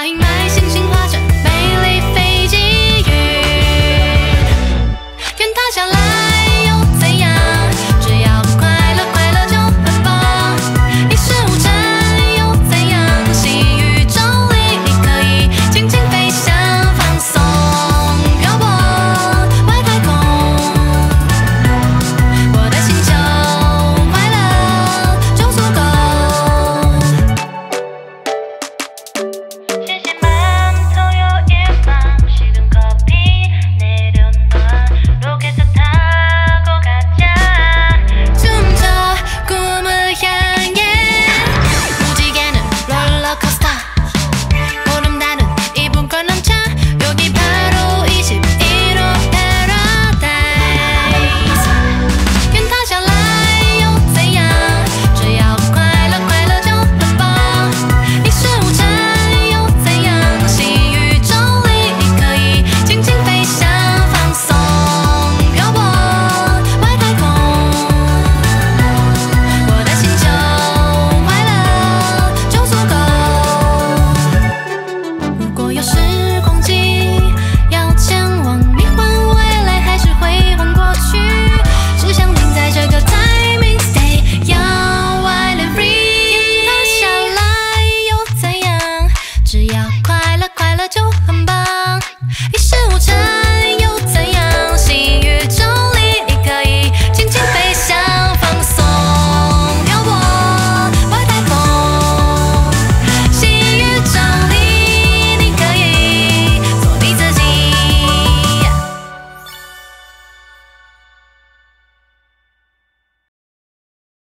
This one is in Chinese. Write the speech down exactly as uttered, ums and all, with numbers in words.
把阴霾星星化成美丽飞机云，愿它下来。 只要。